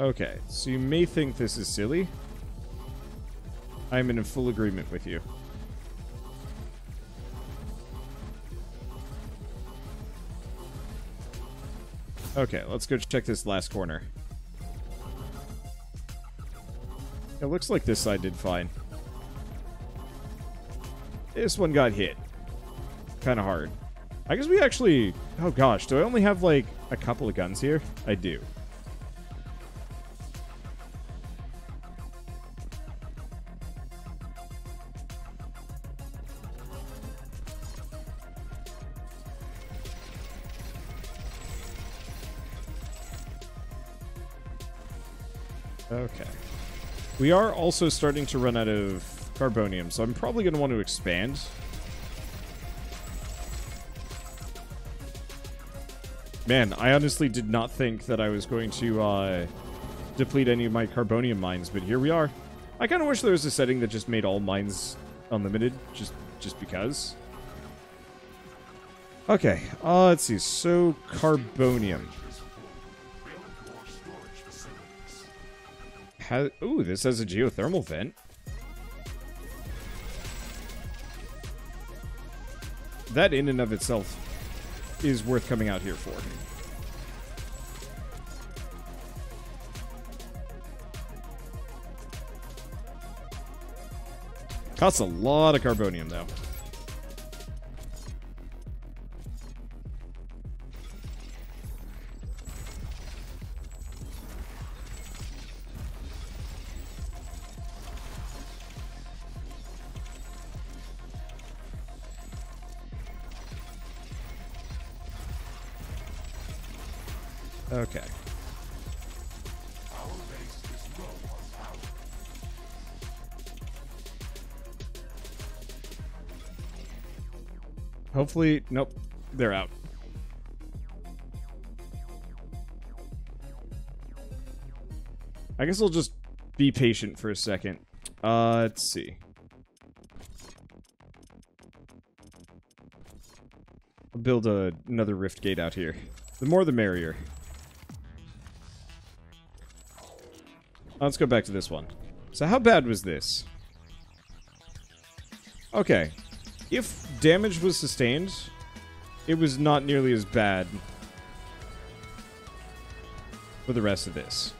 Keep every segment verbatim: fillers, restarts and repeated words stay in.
Okay, so you may think this is silly. I'm in full agreement with you. Okay, let's go check this last corner. It looks like this side did fine. This one got hit. Kind of hard. I guess we actually... Oh gosh, do I only have like a couple of guns here? I do. Okay. We are also starting to run out of carbonium, so I'm probably going to want to expand. Man, I honestly did not think that I was going to uh, deplete any of my carbonium mines, but here we are. I kind of wish there was a setting that just made all mines unlimited, just, just because. Okay, uh, let's see. So, carbonium. Ooh, this has a geothermal vent. That in and of itself is worth coming out here for. Costs a lot of carbonium, though. Okay. Hopefully, nope, they're out. I guess I'll just be patient for a second. Uh, let's see. I'll build a, another rift gate out here. The more the merrier. Let's go back to this one. So how bad was this? Okay. If damage was sustained, it was not nearly as bad for the rest of this.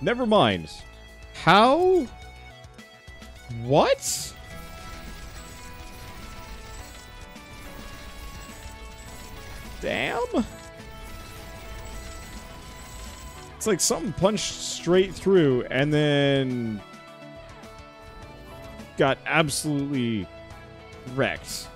Never mind. How? What? Damn! It's like something punched straight through and then got absolutely wrecked.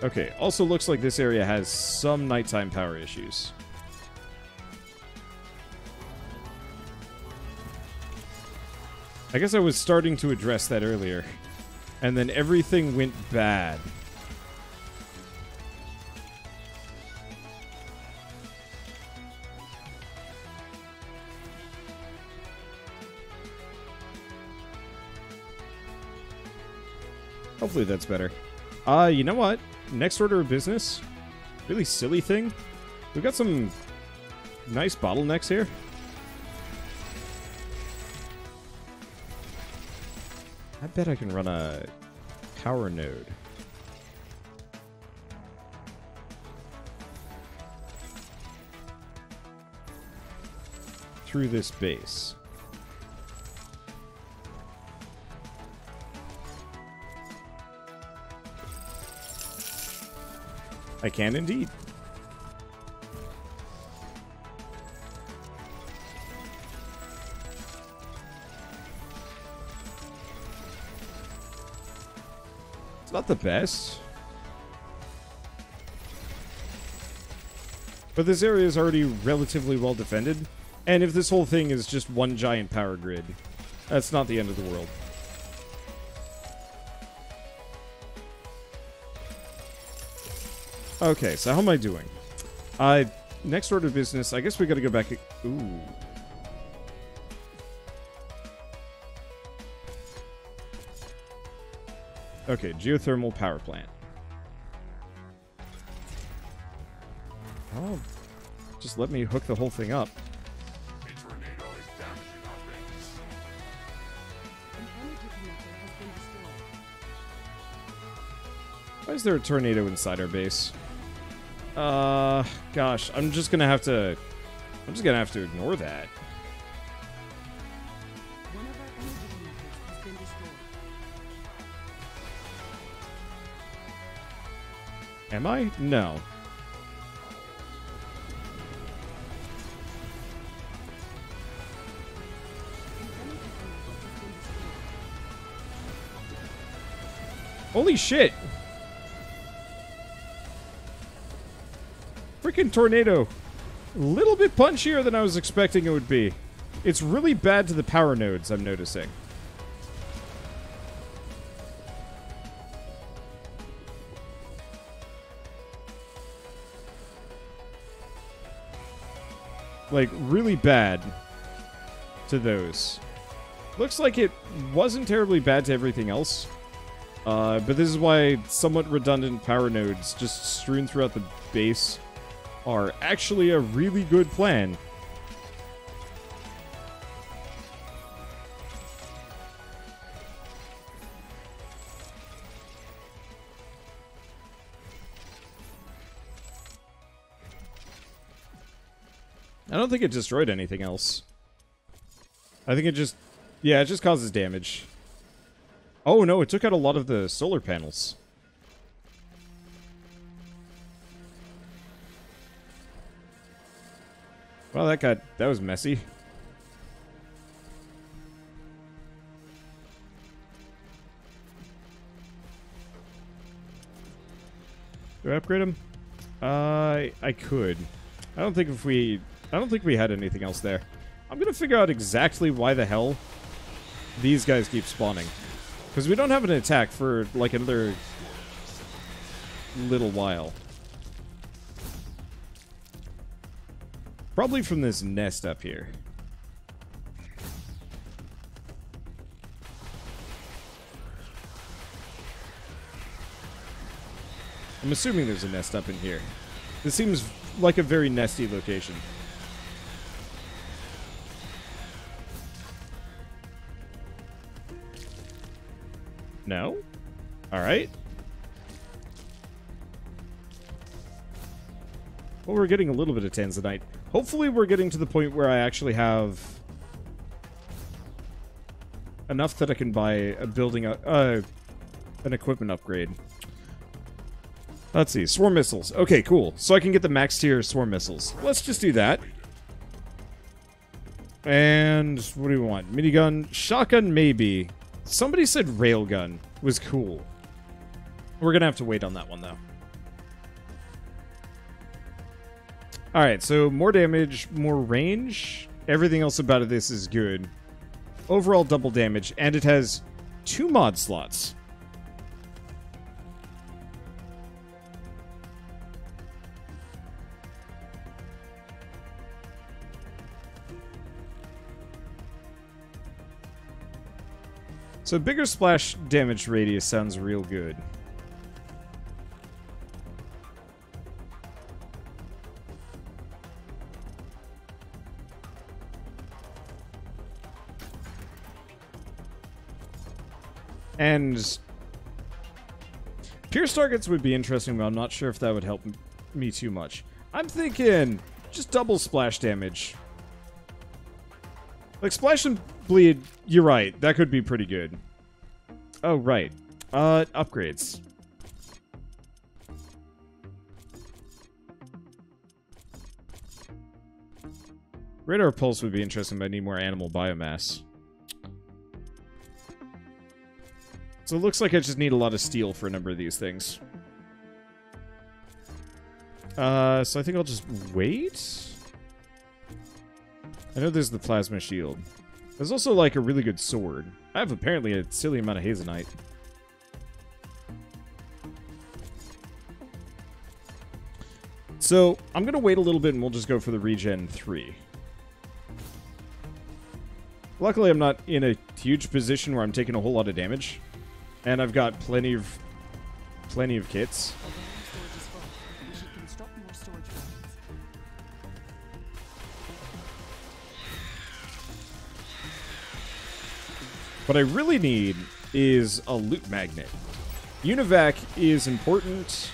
Okay, also looks like this area has some nighttime power issues. I guess I was starting to address that earlier, and then everything went bad. Hopefully that's better. Uh, you know what? Next order of business, really silly thing. We've got some nice bottlenecks here. I bet I can run a power node. Through this base. I can indeed. It's not the best. But this area is already relatively well defended, and if this whole thing is just one giant power grid, that's not the end of the world. Okay, so how am I doing? I uh, next order of business. I guess we got to go back. Ooh. Okay, geothermal power plant. Oh, just let me hook the whole thing up. Why is there a tornado inside our base? Uh, gosh, I'm just gonna have to. I'm just gonna have to ignore that. Am I? No. Holy shit! Freaking tornado. A little bit punchier than I was expecting it would be. It's really bad to the power nodes, I'm noticing. Like, really bad to those. Looks like it wasn't terribly bad to everything else. Uh, but this is why somewhat redundant power nodes just strewn throughout the base are actually a really good plan. I don't think it destroyed anything else. I think it just... Yeah, it just causes damage. Oh no, it took out a lot of the solar panels. Well, that got... That was messy. Do I upgrade them? Uh, I, I could. I don't think if we... I don't think we had anything else there. I'm gonna figure out exactly why the hell these guys keep spawning. Because we don't have an attack for, like, another little while. Probably from this nest up here. I'm assuming there's a nest up in here. This seems like a very nesty location. No? Alright. Well, we're getting a little bit of tanzanite. Hopefully we're getting to the point where I actually have enough that I can buy a building, uh, uh, an equipment upgrade. Let's see. Swarm missiles. Okay, cool. So I can get the max tier swarm missiles. Let's just do that. And what do we want? Minigun. Shotgun, maybe. Somebody said railgun was cool. We're going to have to wait on that one, though. Alright, so more damage, more range. Everything else about this is good. Overall double damage, and it has two mod slots. So bigger splash damage radius sounds real good. And pierce targets would be interesting, but I'm not sure if that would help me too much. I'm thinking just double splash damage. Like, splash and bleed, you're right. That could be pretty good. Oh, right. Uh, upgrades. Radar pulse would be interesting, but I need more animal biomass. So it looks like I just need a lot of steel for a number of these things. Uh, so I think I'll just wait. I know there's the plasma shield. There's also, like, a really good sword. I have apparently a silly amount of Hazonite. So I'm going to wait a little bit and we'll just go for the regen three. Luckily, I'm not in a huge position where I'm taking a whole lot of damage. And I've got plenty of plenty of kits. What I really need is a loot magnet. Univac is important.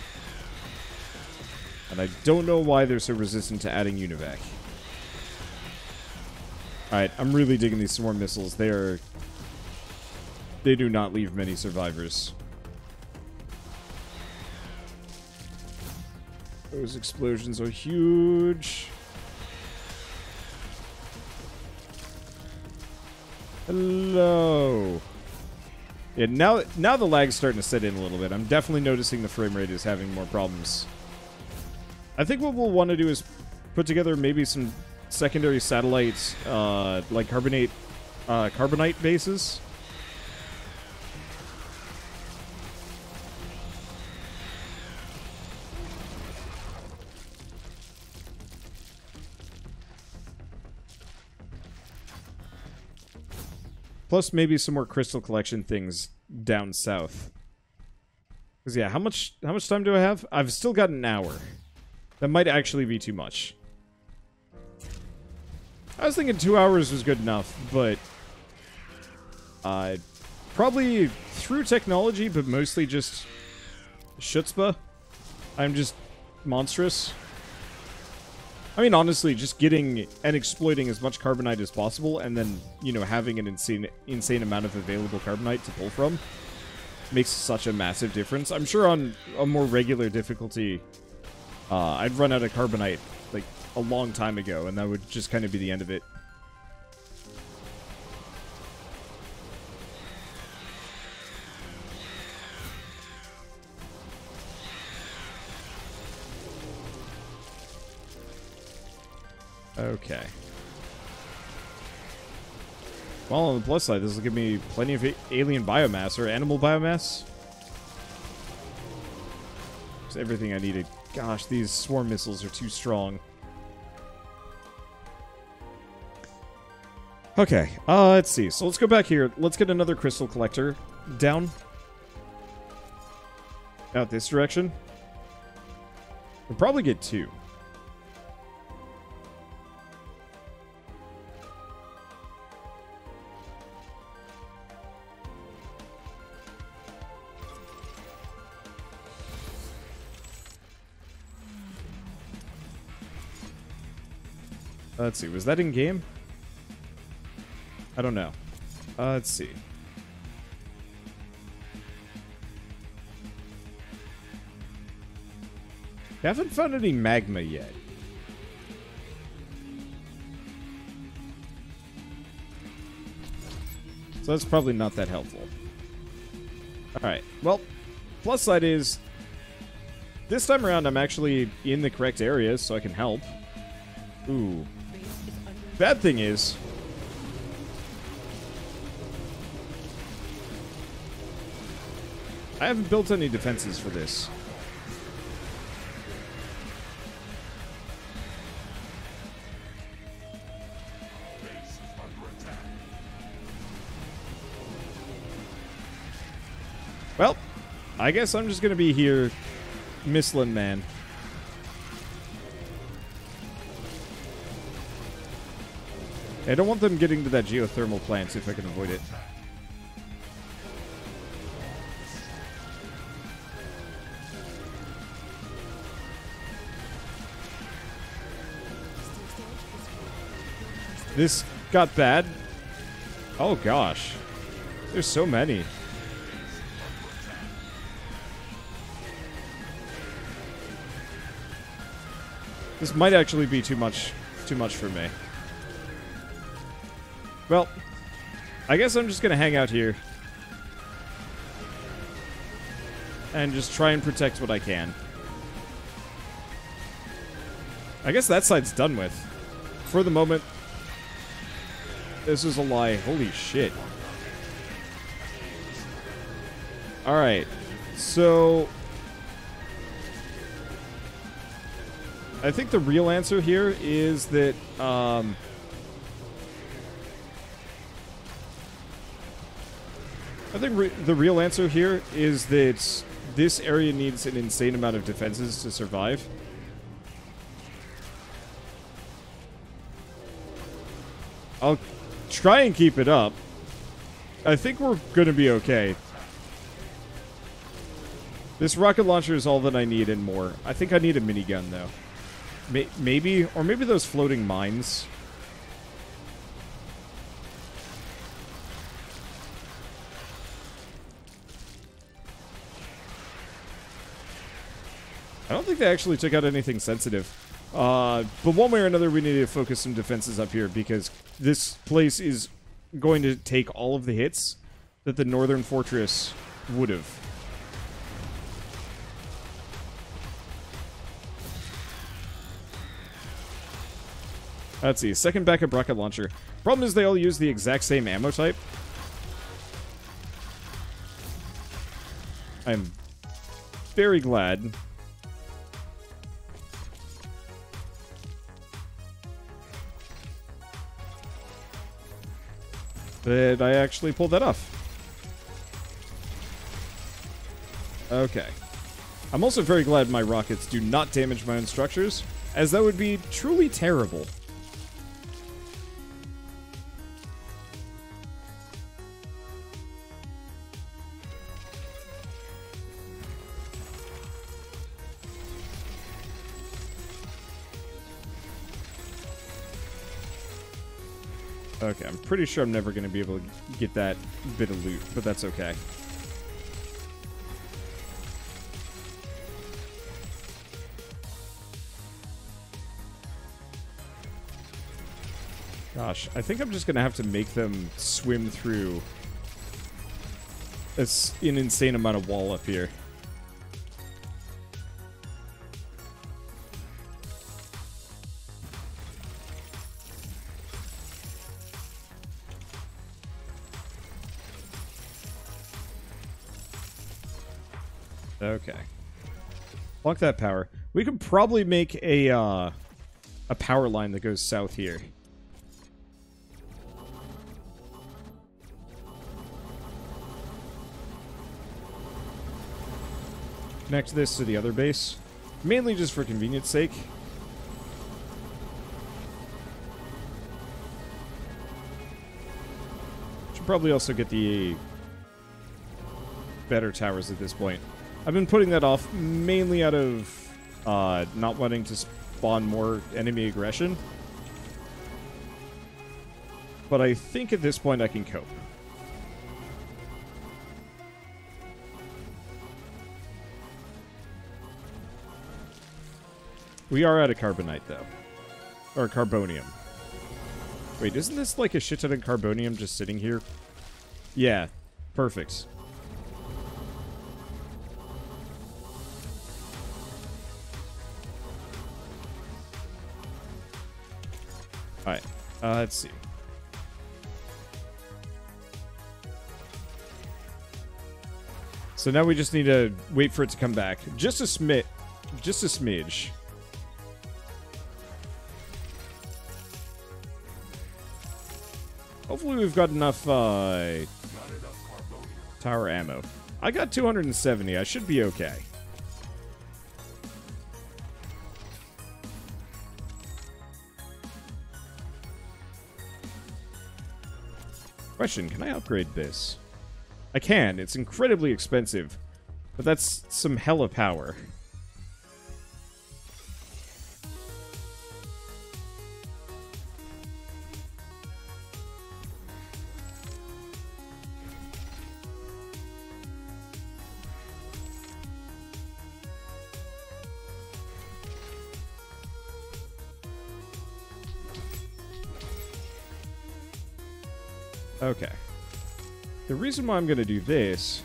And I don't know why they're so resistant to adding Univac. Alright, I'm really digging these swarm missiles. They are... They do not leave many survivors. Those explosions are huge. Hello. Yeah, now, now the lag's starting to set in a little bit. I'm definitely noticing the frame rate is having more problems. I think what we'll want to do is put together maybe some secondary satellites, uh, like carbonate, uh, carbonite bases. Plus maybe some more crystal collection things down south. Because, yeah, how much, how much time do I have? I've still got an hour. That might actually be too much. I was thinking two hours was good enough, but... Uh, probably through technology, but mostly just... Schutzpah. I'm just monstrous. I mean, honestly, just getting and exploiting as much carbonite as possible, and then, you know, having an insane insane amount of available carbonite to pull from makes such a massive difference. I'm sure on a more regular difficulty, uh, I'd run out of carbonite, like, a long time ago, and that would just kind of be the end of it. Okay. Well, on the plus side, this will give me plenty of alien biomass or animal biomass. It's everything I needed. Gosh, these swarm missiles are too strong. Okay, uh, let's see. So let's go back here. Let's get another crystal collector down. Out this direction. We'll probably get two. Let's see, was that in game? I don't know. Uh, let's see. I haven't found any magma yet. So that's probably not that helpful. Alright, well, plus side is, this time around I'm actually in the correct area, so I can help. Ooh. Bad thing is... I haven't built any defenses for this. Well, I guess I'm just gonna be here, Misslin Man. I don't want them getting to that geothermal plant, see if I can avoid it. This got bad. Oh gosh. There's so many. This might actually be too much too much for me. Well, I guess I'm just going to hang out here. And just try and protect what I can. I guess that side's done with. For the moment. This is a lie. Holy shit. Alright. So... I think the real answer here is that um, I think re the real answer here is that this area needs an insane amount of defenses to survive. I'll try and keep it up. I think we're going to be okay. This rocket launcher is all that I need and more. I think I need a minigun, though. Ma maybe, or maybe those floating mines. I don't think they actually took out anything sensitive. Uh, but one way or another, we need to focus some defenses up here, because this place is going to take all of the hits that the Northern Fortress would have. Let's see, second backup rocket launcher. Problem is they all use the exact same ammo type. I'm very glad. That I actually pulled that off. Okay. I'm also very glad my rockets do not damage my own structures, as that would be truly terrible. Okay, I'm pretty sure I'm never going to be able to get that bit of loot, but that's okay. Gosh, I think I'm just going to have to make them swim through an insane amount of wall up here. Okay. Block that power. We could probably make a, uh, a power line that goes south here. Connect this to the other base. Mainly just for convenience sake. Should probably also get the better towers at this point. I've been putting that off mainly out of uh, not wanting to spawn more enemy aggression. But I think at this point I can cope. We are out of carbonite, though. Or carbonium. Wait, isn't this like a shit ton of carbonium just sitting here? Yeah, perfect. Alright, uh, let's see. So now we just need to wait for it to come back. Just a smid. Just a smidge. Hopefully we've got enough, uh... tower ammo. I got two hundred seventy. I should be okay. Question, can I upgrade this? I can. It's incredibly expensive. But that's some hella power. Okay. The reason why I'm going to do this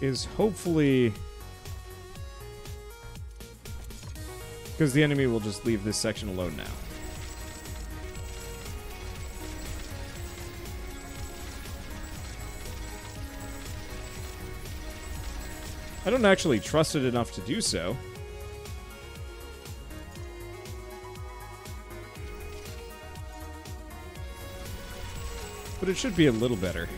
is hopefully because the enemy will just leave this section alone now. I don't actually trust it enough to do so. But it should be a little better.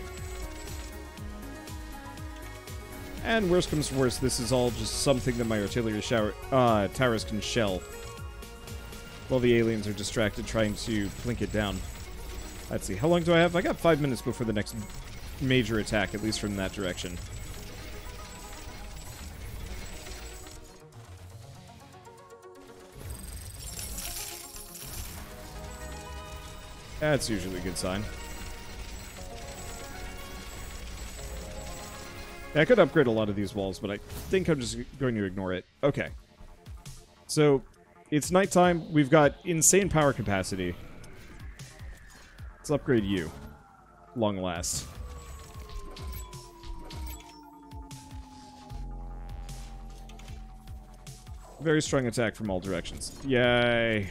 And worse comes to worse, this is all just something that my artillery shower, uh, towers can shell. While the aliens are distracted trying to plink it down. Let's see, how long do I have? I got five minutes before the next major attack, at least from that direction. That's usually a good sign. I could upgrade a lot of these walls, but I think I'm just going to ignore it. Okay. So, it's nighttime. We've got insane power capacity. Let's upgrade you. Long last. Very strong attack from all directions. Yay.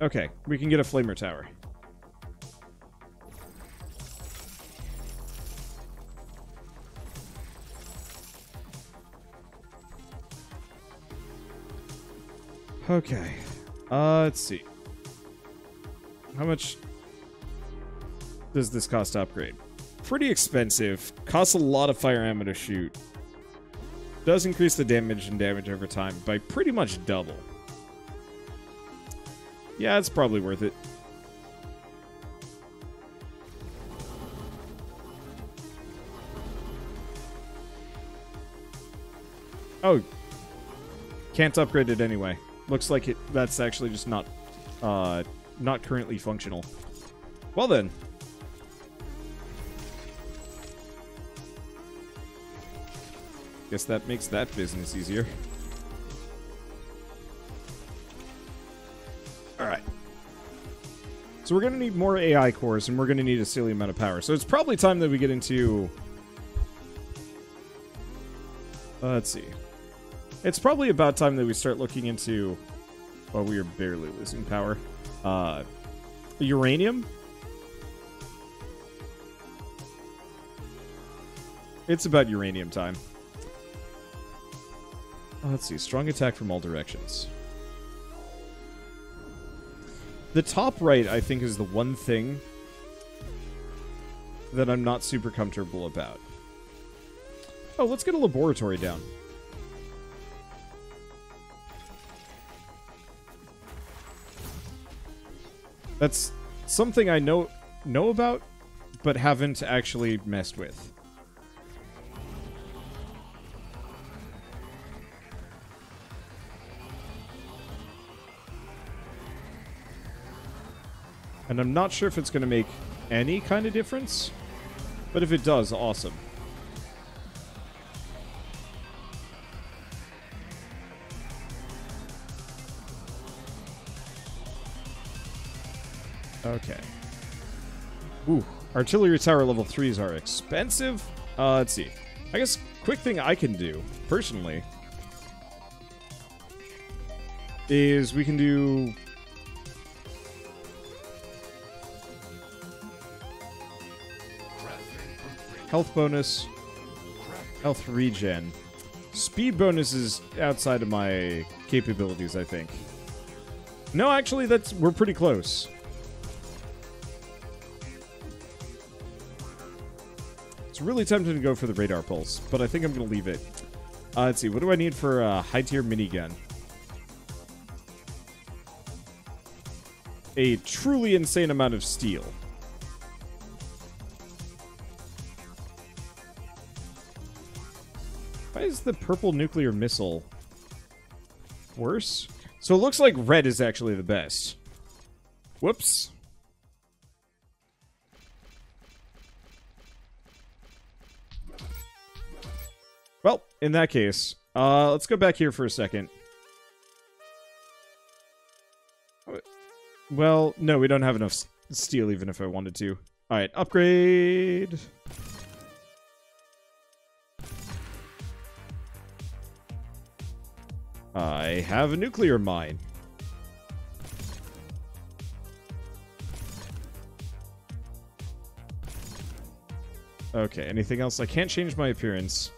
Okay, we can get a flamer tower. Okay, uh, let's see. How much does this cost to upgrade? Pretty expensive. Costs a lot of fire ammo to shoot. Does increase the damage and damage over time by pretty much double. Yeah, it's probably worth it. Oh. Can't upgrade it anyway. Looks like it that's actually just not uh not currently functional. Well then. Guess that makes that business easier. So we're going to need more A I cores, and we're going to need a silly amount of power. So it's probably time that we get into... Uh, let's see. It's probably about time that we start looking into... Well, we are barely losing power. Uh, uranium? It's about uranium time. Uh, let's see. Strong attack from all directions. The top right, I think, is the one thing that I'm not super comfortable about. Oh, let's get a laboratory down. That's something I know know about, but haven't actually messed with. And I'm not sure if it's going to make any kind of difference, but if it does, awesome. Okay. Ooh, artillery tower level threes are expensive. Uh, let's see. I guess quick thing I can do, personally, is we can do... Health bonus, health regen. Speed bonus is outside of my capabilities, I think. No, actually, that's we're pretty close. It's really tempting to go for the radar pulse, but I think I'm going to leave it. Uh, let's see, what do I need for a high-tier minigun? A truly insane amount of steel. Is the purple nuclear missile worse? So it looks like red is actually the best. Whoops. Well, in that case, uh, let's go back here for a second. Well, no, we don't have enough steel even if I wanted to. All right, upgrade. I have a nuclear mine. Okay, anything else? I can't change my appearance.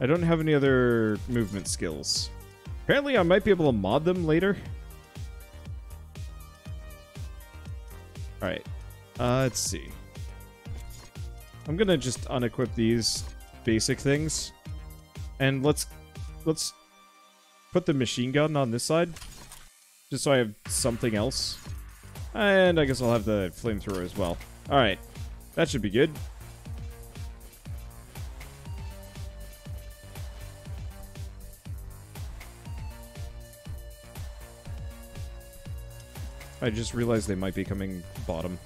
I don't have any other movement skills. Apparently I might be able to mod them later. Alright, uh, let's see. I'm gonna just unequip these basic things. And let's let's put the machine gun on this side. Just so I have something else. And I guess I'll have the flamethrower as well. Alright, that should be good. I just realized they might be coming bottom.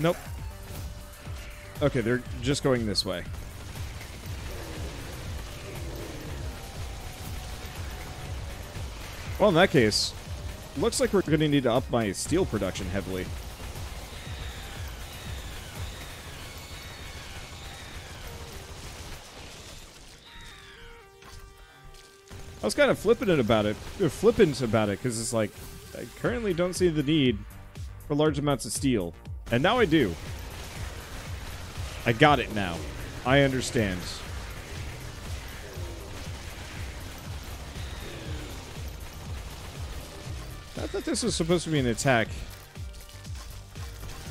Nope. Okay, they're just going this way. Well, in that case, looks like we're going to need to up my steel production heavily. I was kind of flippant about it, or flippant about it, because it's like, I currently don't see the need for large amounts of steel. And now I do. I got it now. I understand. I thought this was supposed to be an attack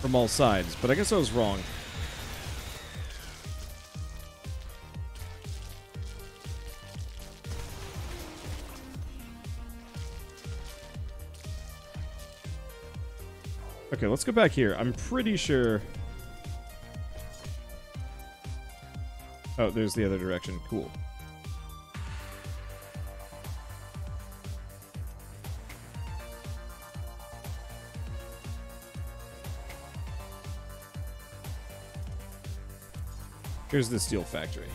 from all sides, but I guess I was wrong. Okay, let's go back here. I'm pretty sure... Oh, there's the other direction. Cool. Here's the steel factory.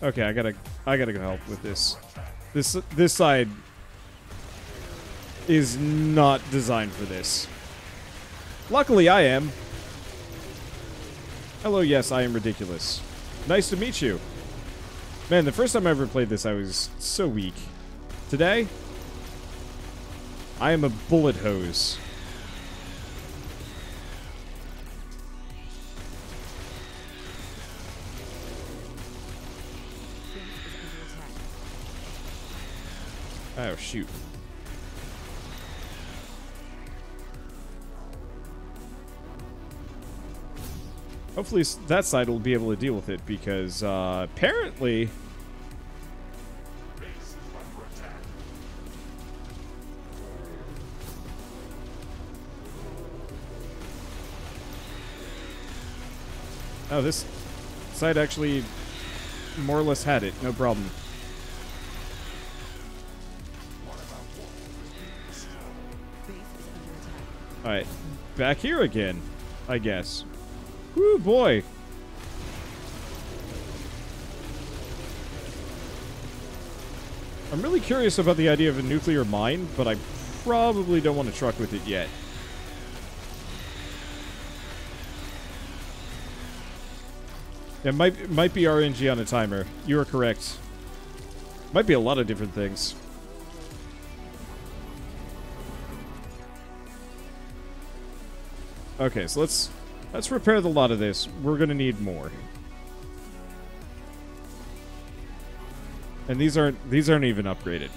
Okay, I gotta, I gotta go help with this. This, this side is not designed for this. Luckily, I am. Hello, yes, I am ridiculous. Nice to meet you. Man, the first time I ever played this, I was so weak. Today, I am a bullet hose. Oh, shoot. Hopefully that side will be able to deal with it, because uh, apparently... Oh, this side actually more or less had it. No problem. Alright, back here again, I guess. Woo, boy! I'm really curious about the idea of a nuclear mine, but I probably don't want to truck with it yet. It might, it might be R N G on a timer. You are correct. Might be a lot of different things. Okay, so let's let's repair the lot of this. We're gonna need more. And these aren't these aren't even upgraded.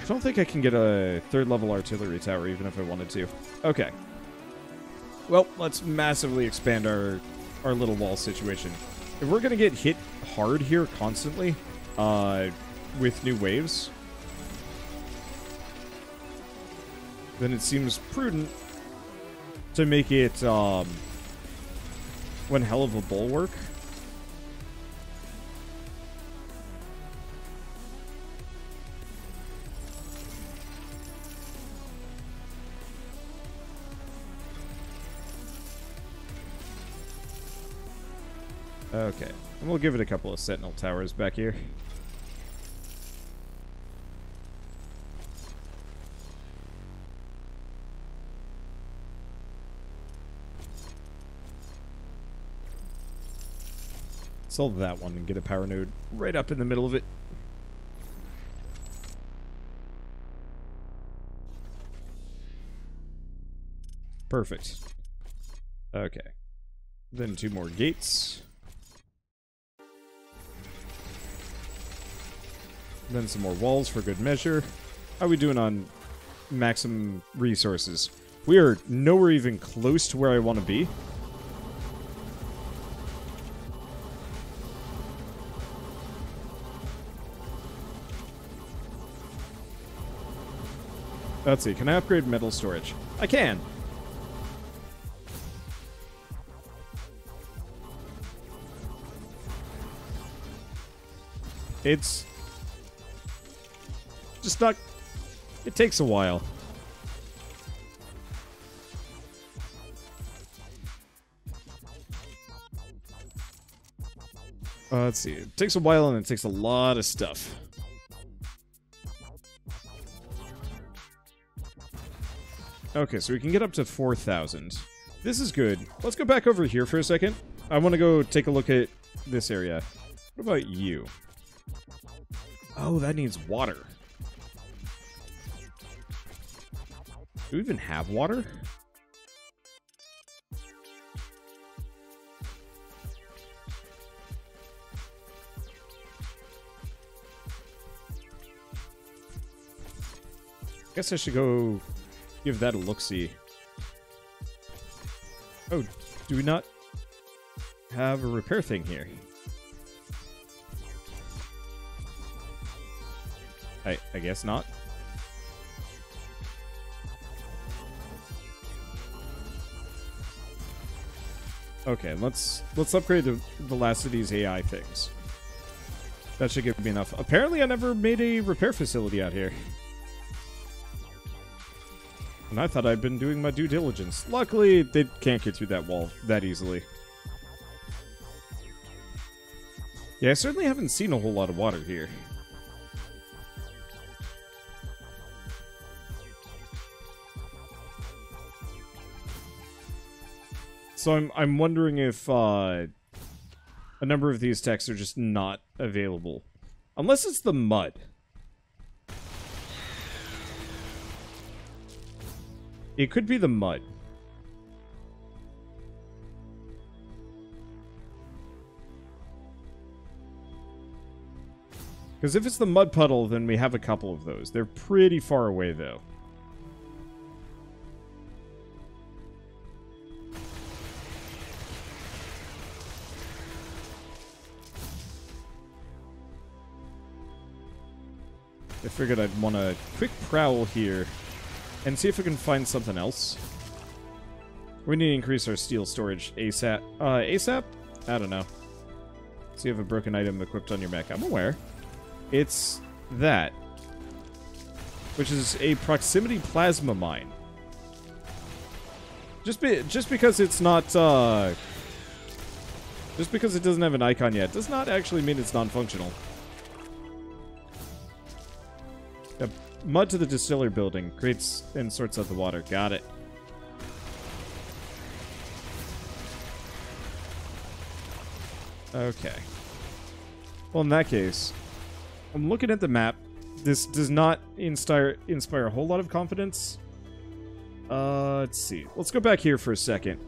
I don't think I can get a third level artillery tower even if I wanted to. Okay. Well, let's massively expand our our little wall situation. If we're gonna get hit hard here constantly, uh, with new waves, then it seems prudent to make it um, one hell of a bulwark. Okay. And we'll give it a couple of sentinel towers back here. Solve that one and get a power node right up in the middle of it. Perfect. Okay. Then two more gates. Then some more walls for good measure. How are we doing on maximum resources? We are nowhere even close to where I want to be. Let's see, can I upgrade metal storage? I can! It's just not... It takes a while. Uh, let's see, it takes a while and it takes a lot of stuff. Okay, so we can get up to four thousand. This is good. Let's go back over here for a second. I want to go take a look at this area. What about you? Oh, that needs water. Do we even have water? I guess I should go... give that a look-see. Oh, do we not have a repair thing here? I, I guess not. Okay, let's let's upgrade the, the last of these A I things. That should give me enough. Apparently I never made a repair facility out here. And I thought I'd been doing my due diligence. Luckily, they can't get through that wall that easily. Yeah, I certainly haven't seen a whole lot of water here. So I'm, I'm wondering if uh, a number of these techs are just not available. Unless it's the mud. It could be the mud. Because if it's the mud puddle, then we have a couple of those. They're pretty far away, though. I figured I'd want a quick prowl here. And see if we can find something else. We need to increase our steel storage ASAP. Uh, ASAP? I don't know. So you have a broken item equipped on your mech. I'm aware. It's that. Which is a proximity plasma mine. Just, be, just because it's not... Uh, just because it doesn't have an icon yet does not actually mean it's non-functional. Yep. Mud to the distiller building creates and sorts out the water. Got it. Okay. Well, in that case, I'm looking at the map. This does not inspire inspire a whole lot of confidence. Uh, let's see. Let's go back here for a second.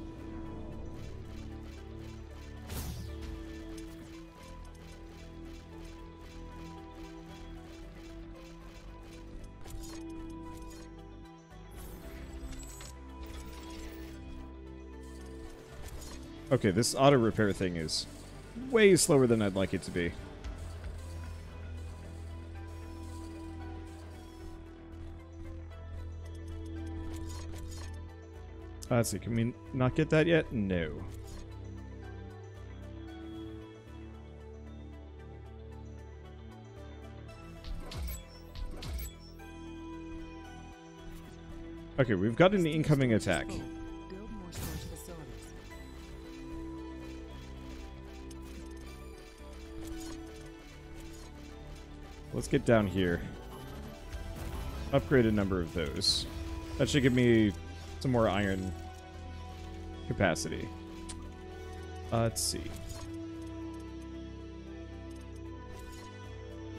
Okay, this auto repair thing is way slower than I'd like it to be. Uh, let's see, can we not get that yet? No. Okay, we've got an incoming attack. Let's get down here. Upgrade a number of those. That should give me some more iron capacity. Uh, let's see.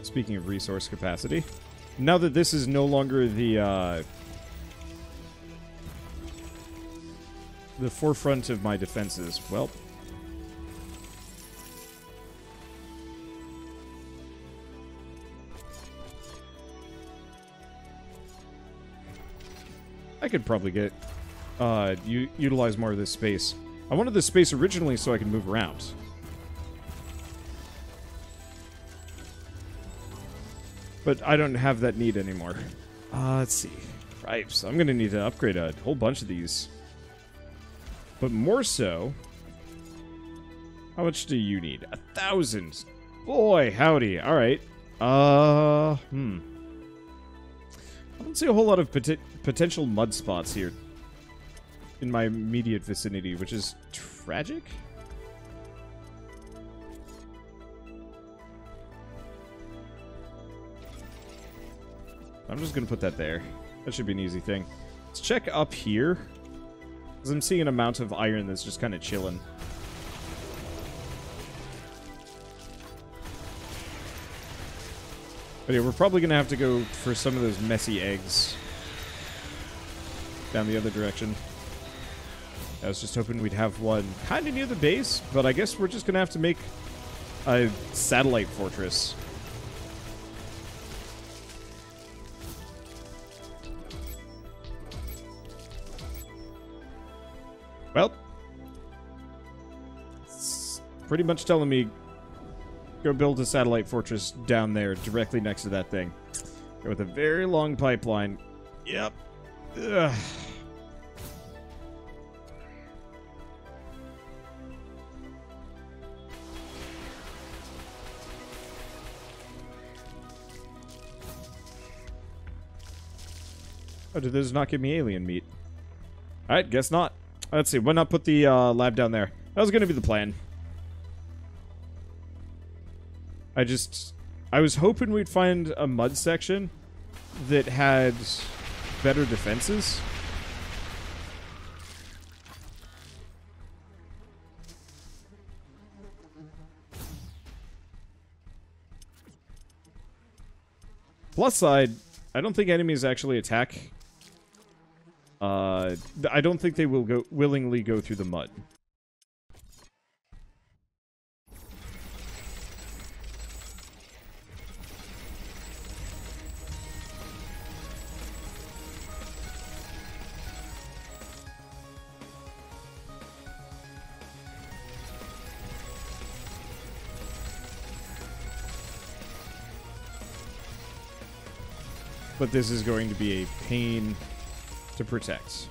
Speaking of resource capacity, now that this is no longer the uh, the forefront of my defenses, well, I could probably get uh, u utilize more of this space. I wanted this space originally so I could move around. But I don't have that need anymore. Uh, let's see. Right, so I'm going to need to upgrade a whole bunch of these. But more so... How much do you need? A thousand! Boy, howdy. Alright. Uh, hmm. I don't see a whole lot of pot potential mud spots here in my immediate vicinity, which is tragic. I'm just going to put that there. That should be an easy thing. Let's check up here, because I'm seeing an amount of iron that's just kind of chilling. But yeah, we're probably going to have to go for some of those messy eggs down the other direction. I was just hoping we'd have one kind of near the base, but I guess we're just going to have to make a satellite fortress. Well, it's pretty much telling me go build a satellite fortress down there directly next to that thing. Go with a very long pipeline. Yep. Ugh. Oh, did those not give me alien meat? Alright, guess not. Let's see, why not put the uh, lab down there? That was going to be the plan. I just... I was hoping we'd find a mud section that had better defenses. Plus side, I don't think enemies actually attack... Uh, I don't think they will go willingly go through the mud. But this is going to be a pain to protect.